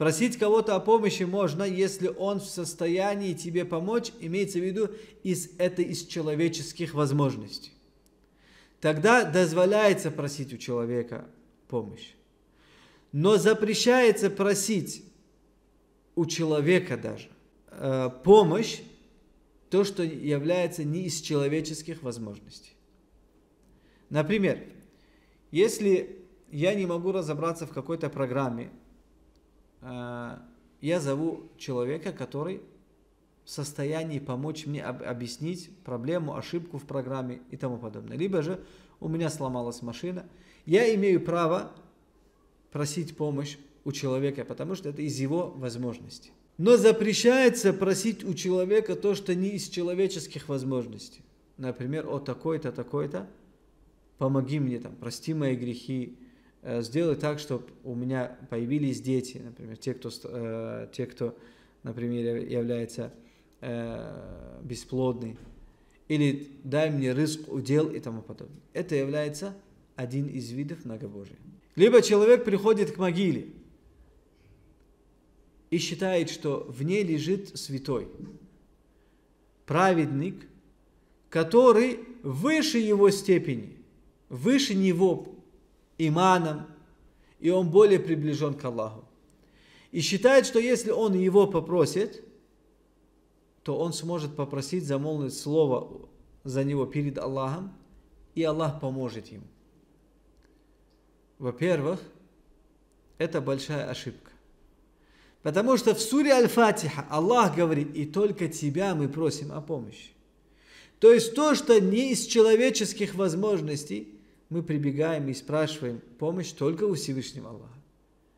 Просить кого-то о помощи можно, если он в состоянии тебе помочь, имеется в виду, из человеческих возможностей. Тогда дозволяется просить у человека помощь. Но запрещается просить у человека даже помощь, то, что является не из человеческих возможностей. Например, если я не могу разобраться в какой-то программе, я зову человека, который в состоянии помочь мне объяснить проблему, ошибку в программе и тому подобное. Либо же у меня сломалась машина. Я имею право просить помощь у человека, потому что это из его возможностей. Но запрещается просить у человека то, что не из человеческих возможностей. Например, о такой-то, такой-то, помоги мне, там, прости мои грехи, сделай так, чтобы у меня появились дети, например, те, кто например, является бесплодный, или дай мне рызк, удел и тому подобное. Это является один из видов многобожия. Либо человек приходит к могиле и считает, что в ней лежит святой, праведник, который выше его степени, выше него иманом, и он более приближен к Аллаху. И считает, что если он его попросит, то он сможет попросить, замолвить слово за него перед Аллахом, и Аллах поможет ему. Во-первых, это большая ошибка. Потому что в суре Аль-Фатиха Аллах говорит: и только тебя мы просим о помощи. То есть то, что не из человеческих возможностей, мы прибегаем и спрашиваем помощь только у Всевышнего Аллаха.